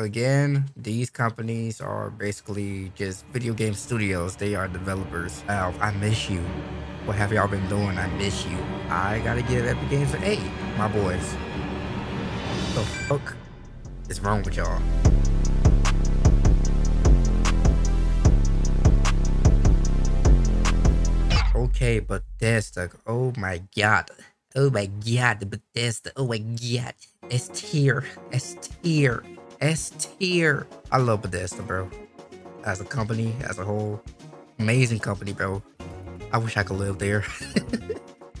Again, these companies are basically just video game studios. They are developers. Valve, I miss you. What have y'all been doing? I miss you. I gotta give Epic Games an A, my boys. What the fuck is wrong with y'all? Okay, Bethesda. Oh my god. Oh my god, Bethesda. Oh my god. S tier. S tier. S tier. I love Bethesda, bro. As a company, as a whole. Amazing company, bro. I wish I could live there.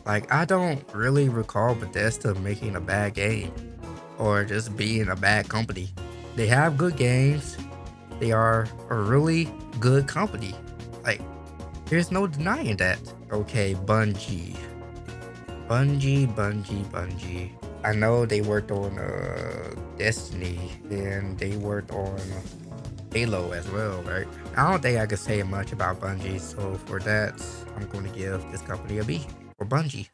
Like, I don't really recall Bethesda making a bad game. Or just being a bad company. They have good games. They are a really good company. Like, there's no denying that. Okay, Bungie. Bungie. I know they worked on Destiny, and they worked on Halo as well, right? I don't think I could say much about Bungie, so for that, I'm going to give this company a B. Or Bungie.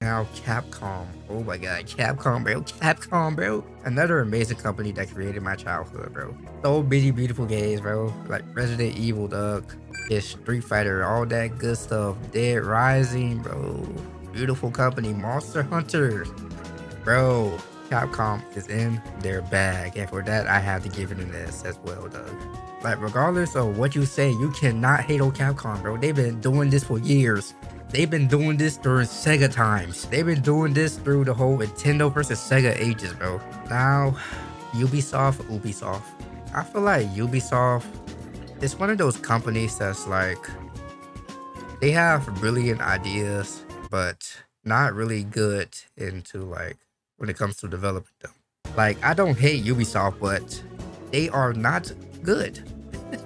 Now, Capcom. Oh my god, Capcom, bro. Capcom, bro. Another amazing company that created my childhood, bro. So many beautiful games, bro. Like Resident Evil, Doug. It's Street Fighter, all that good stuff. Dead Rising, bro. Beautiful company. Monster Hunters. Bro, Capcom is in their bag. And for that, I have to give it an S as well, Doug. Like, regardless of what you say, you cannot hate on Capcom, bro. They've been doing this for years. They've been doing this during Sega times. They've been doing this through the whole Nintendo versus Sega ages, bro. Now, Ubisoft. I feel like Ubisoft is one of those companies that's like, they have brilliant ideas, but not really good into like, when it comes to developing them. Like, I don't hate Ubisoft, but they are not good.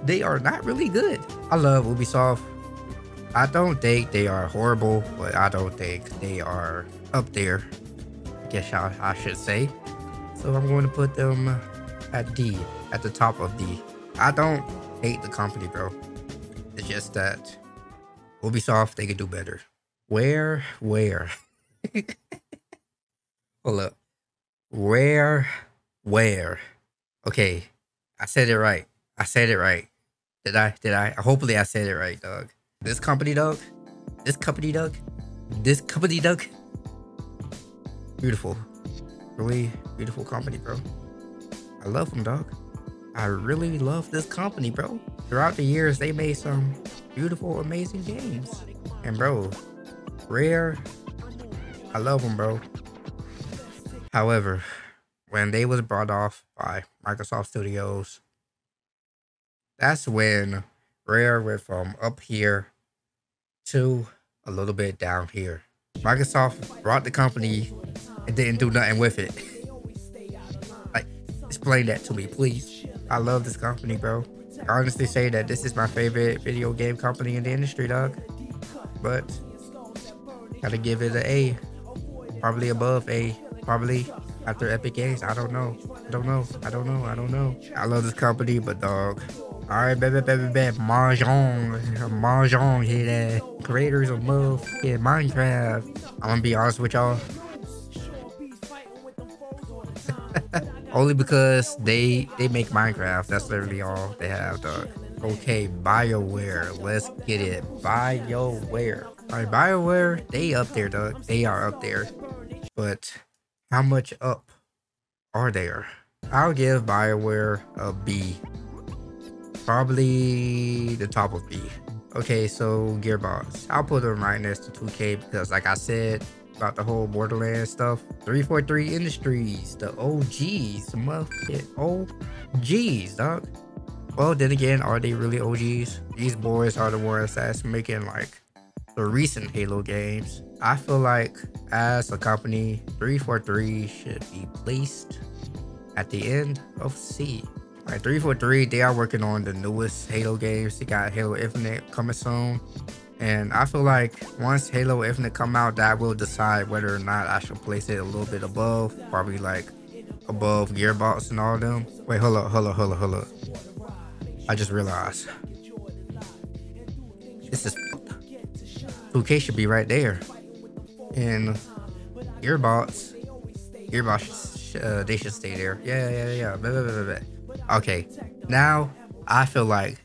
They are not really good. I love Ubisoft. I don't think they are horrible, but I don't think they are up there, I guess I should say. So I'm going to put them at D, at the top of D. I don't hate the company, bro. It's just that Ubisoft, they could do better. Where? Hold up. Where? Okay, I said it right. Did I? Hopefully I said it right, Doug. This company, Doug. Beautiful. Really beautiful company, bro. I love them, Doug. I really love this company, bro. Throughout the years, they made some beautiful, amazing games. And bro, Rare, I love them, bro. However, when they was brought off by Microsoft Studios, that's when Rare went from up here to a little bit down here. Microsoft brought the company and didn't do nothing with it. Like, explain that to me, please. I love this company, bro. I honestly say that this is my favorite video game company in the industry, dog. But gotta give it an A, probably above A, probably after Epic Games. I don't know. I love this company, but dog. All right, baby. Mojang hit that. Creators of motherfucking Minecraft. I'm gonna be honest with y'all. Only because they make Minecraft. That's literally all they have, dog. Okay, BioWare. Let's get it. BioWare. All right, BioWare. They up there, dog. They are up there. But how much up are there? I'll give BioWare a B. Probably the top of B. Okay, so Gearbox. I'll put them right next to 2K because, like I said, about the whole Borderlands stuff. 343 Industries, the OGs, motherfucking OGs, dog. Well, then again, are they really OGs? These boys are the ones that's making like the recent Halo games. I feel like as a company, 343 should be placed at the end of C. Like 343, they are working on the newest Halo games. They got Halo Infinite coming soon. And I feel like once Halo Infinite come out, that will decide whether or not I should place it a little bit above. Probably like above Gearbox and all them. Wait, hold up. I just realized. This is fucked up. 2K should be right there. And Gearbox, they should stay there. Yeah. Okay, now I feel like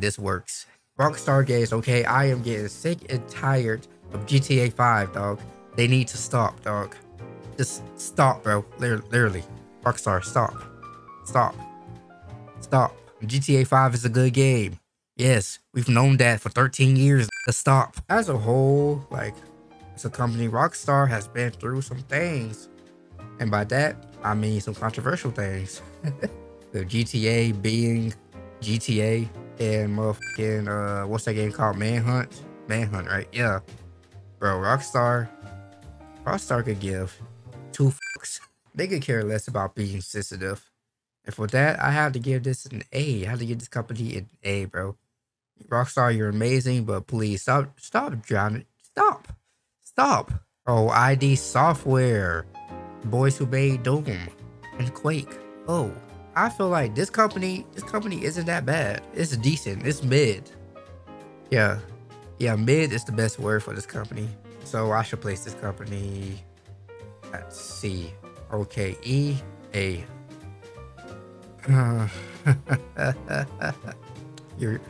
this works. Rockstar Games, okay, I am getting sick and tired of GTA 5, dog. They need to stop, dog. Just stop, bro. Literally. Rockstar, stop. Stop. Stop. GTA 5 is a good game. Yes, we've known that for 13 years. Let's stop. As a whole, like, as a company, Rockstar has been through some things. And by that, I mean some controversial things. The GTA being GTA and motherfucking, what's that game called? Manhunt? Manhunt, right? Yeah. Bro, Rockstar could give two fucks. They could care less about being sensitive. And for that, I have to give this an A. I have to give this company an A, bro. Rockstar, you're amazing, but please stop drowning. Stop. Oh, ID Software. Boys who made Doom and Quake. Oh, I feel like this company isn't that bad. It's decent. It's mid. Yeah, mid is the best word for this company. So I should place this company at C. Okay, E, A. You're,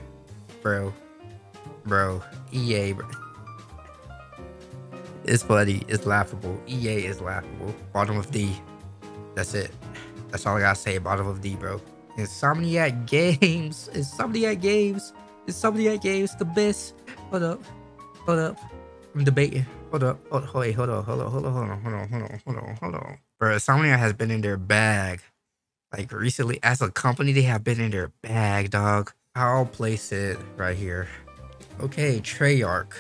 bro, EA, bro. It's funny, it's laughable. EA is laughable. Bottom of D. That's it. That's all I gotta say. Bottom of D, bro. Insomniac Games, the best. Hold up. I'm debating. Hold on. Bro, Insomniac has been in their bag. Like recently, as a company, they have been in their bag, dog. I'll place it right here. Okay, Treyarch.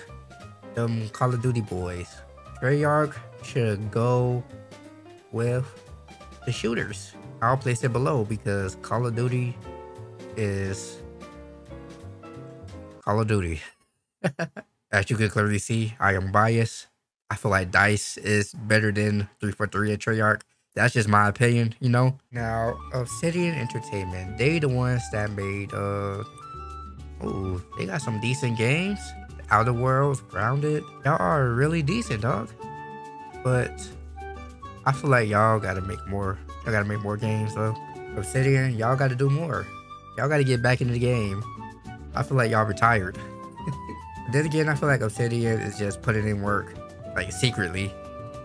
Them Call of Duty boys. Treyarch should go with the shooters. I'll place it below because Call of Duty is Call of Duty. As you can clearly see, I am biased. I feel like DICE is better than 343 at Treyarch. That's just my opinion, you know? Now, Obsidian Entertainment, they the ones that made, they got some decent games. Outer Worlds, Grounded, y'all are really decent, dog. But I feel like y'all gotta make more. Y'all gotta make more games, though. Obsidian, y'all gotta do more. Y'all gotta get back into the game. I feel like y'all retired. Then again, I feel like Obsidian is just putting in work, like secretly.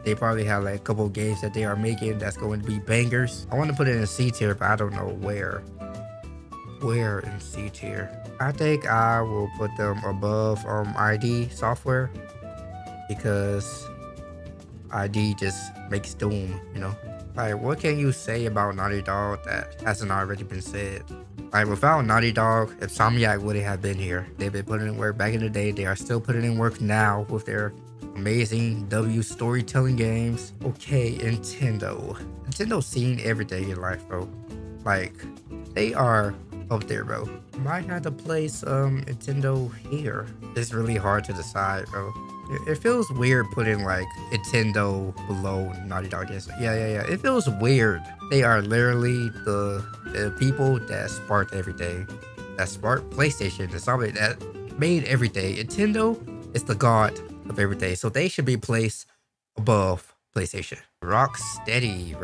They probably have like a couple of games that they are making that's going to be bangers. I want to put it in C tier, but I don't know where. Where in C tier? I think I will put them above ID Software because ID just makes Doom, you know? Like, what can you say about Naughty Dog that hasn't already been said? Like, without Naughty Dog, Insomniac wouldn't have been here. They've been putting in work back in the day. They are still putting in work now with their amazing W storytelling games. Okay, Nintendo. Nintendo's seen everything in life, bro. Like, they are up there, bro. Might have to place Nintendo here. It's really hard to decide, bro. It feels weird putting like Nintendo below Naughty Dog. Yeah. It feels weird. They are literally the people that sparked everything. That sparked PlayStation. It's something that made everything. Nintendo is the god of everything. So they should be placed above PlayStation. Rocksteady.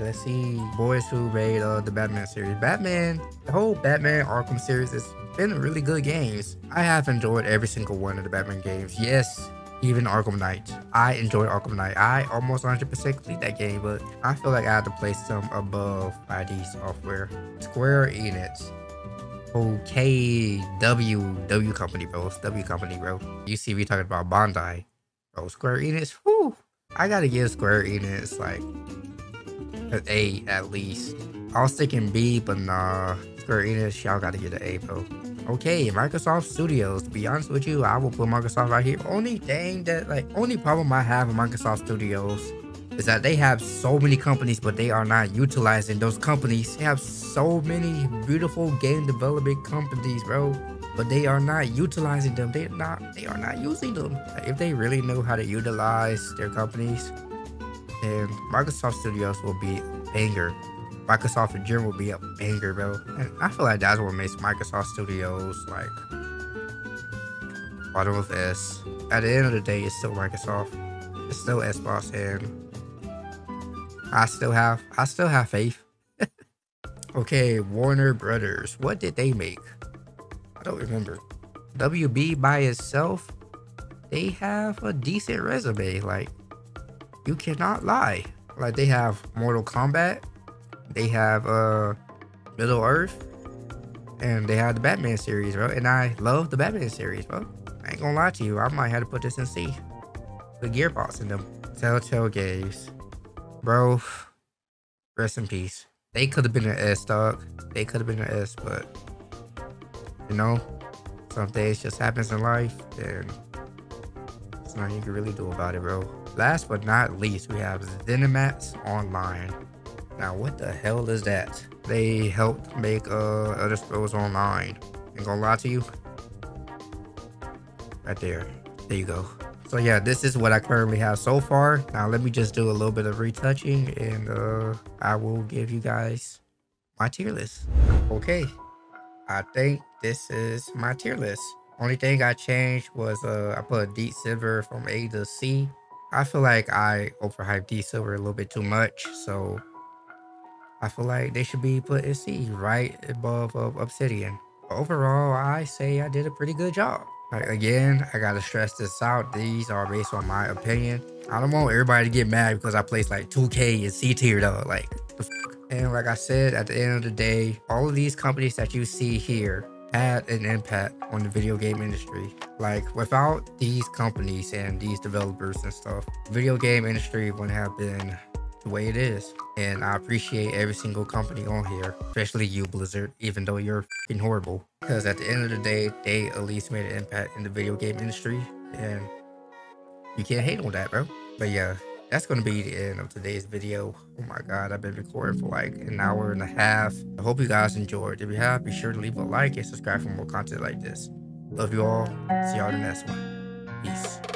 Let's see. Boys who made the Batman series. The whole Batman Arkham series is been really good games. I have enjoyed every single one of the Batman games. Yes, even Arkham Knight. I enjoyed Arkham Knight. I almost 100% complete that game, but I feel like I have to place some above ID Software. Square Enix. Okay, W Company, bro. It's W Company, bro. You see we talking about Bandai. Bro, Square Enix, whoo! I gotta give Square Enix, like, an A at least. I was thinking B, but nah. Square Enix, y'all gotta get an A, bro. Okay, Microsoft Studios. To be honest with you, I will put Microsoft right here. Only problem I have with Microsoft Studios is that they have so many companies, but they are not utilizing those companies. They have so many beautiful game development companies, bro, but they are not utilizing them. They are not using them. Like, if they really knew how to utilize their companies, then Microsoft Studios will be a banger. Microsoft in general will be a banger, bro. And I feel like that's what makes Microsoft Studios like bottom of S. At the end of the day, it's still Microsoft. It's still Xbox, and I still have faith. Okay, Warner Brothers. What did they make? I don't remember. WB by itself, they have a decent resume. Like, you cannot lie. Like, they have Mortal Kombat, they have Middle Earth, and they have the Batman series, bro. And I love the Batman series, bro. I ain't gonna lie to you. I might have to put this in C. The Gearbox in them. Telltale Games. Bro, rest in peace. They could have been an S, dog. They could have been an S, but, you know, some days just happens in life, and there's nothing you can really do about it, bro. Last but not least, we have ZeniMax Online. Now, what the hell is that? They helped make Elder Scrolls Online. Ain't gonna lie to you. Right there. There you go. So yeah, this is what I currently have so far. Now let me just do a little bit of retouching, and I will give you guys my tier list. Okay, I think this is my tier list. Only thing I changed was I put Deep Silver from A to C. I feel like I overhyped Deep Silver a little bit too much, so I feel like they should be put in C, right above Obsidian. But overall, I say I did a pretty good job. Like, again, I gotta stress this out. These are based on my opinion. I don't want everybody to get mad because I placed like 2K and C tier though. Like, the fuck? And like I said, at the end of the day, all of these companies that you see here had an impact on the video game industry. Like, without these companies and these developers and stuff, the video game industry wouldn't have been the way it is. And I appreciate every single company on here, especially you, Blizzard, even though you're fucking horrible, because at the end of the day, they at least made an impact in the video game industry, and you can't hate on that, bro. But yeah, that's going to be the end of today's video. Oh my god, I've been recording for like an hour and a half. I hope you guys enjoyed. If you have, be sure to leave a like and subscribe for more content like this. Love you all. See y'all in the next one. Peace.